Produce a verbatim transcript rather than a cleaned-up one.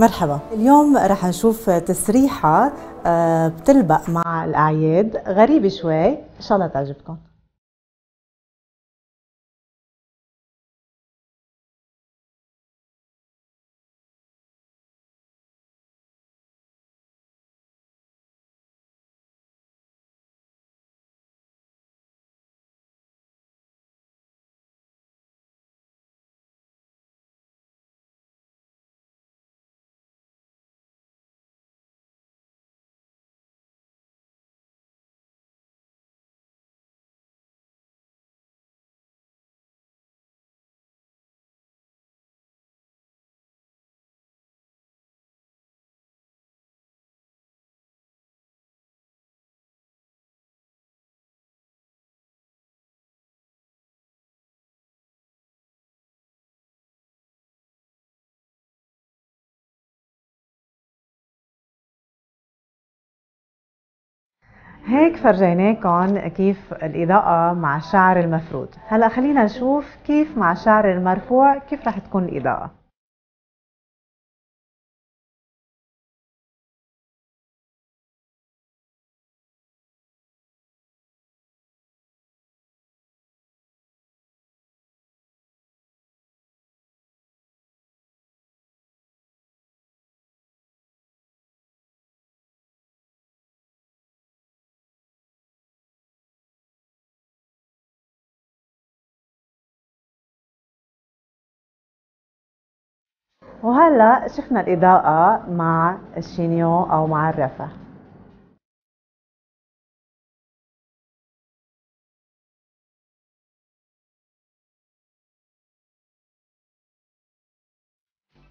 مرحبا. اليوم رح نشوف تسريحة بتلبق مع الأعياد، غريبة شوي، إن شاء الله تعجبكم. هيك فرجيناكم كيف الإضاءة مع الشعر المفرود. هلأ خلينا نشوف كيف مع الشعر المرفوع كيف رح تكون الإضاءة. وهلا شفنا الإضاءة مع الشينيو أو مع الرفة.